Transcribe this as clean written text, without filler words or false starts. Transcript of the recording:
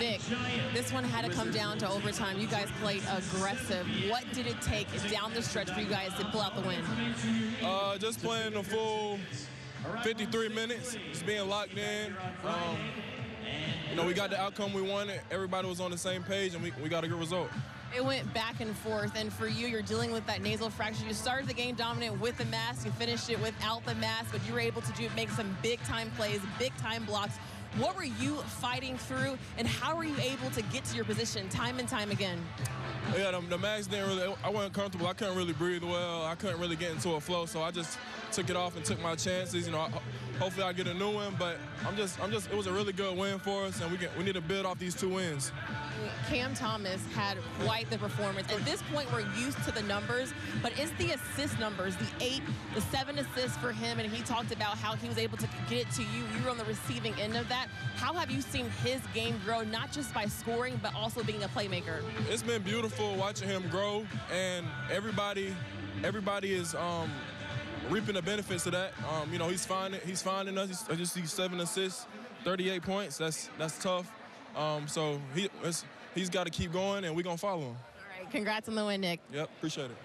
Vic, this one had to come down to overtime. You guys played aggressive. What did it take down the stretch for you guys to pull out the win? Just playing the full 53 minutes, just being locked in. You know, we got the outcome we wanted. Everybody was on the same page, and we got a good result. It went back and forth, and for you, you're dealing with that nasal fracture. You started the game dominant with the mask. You finished it without the mask, but you were able to make some big-time plays, big-time blocks. What were you fighting through, and how were you able to get to your position time and time again? Yeah, the mask didn't really, I wasn't comfortable. I couldn't really breathe well. I couldn't really get into a flow, so I just took it off and took my chances. You know, hopefully I get a new one, but it was a really good win for us, and we need to build off these 2 wins. Cam Thomas had quite the performance. At this point, we're used to the numbers, but it's the assist numbers, the 8, the 7 assists for him, and he talked about how he was able to get it to you. You were on the receiving end of that. How have you seen his game grow, not just by scoring, but also being a playmaker? It's been beautiful watching him grow, and everybody is reaping the benefits of that. You know, he's finding us. I just see 7 assists, 38 points. That's tough. So he's got to keep going, and we're going to follow him. All right. Congrats on the win, Nick. Yep. Appreciate it.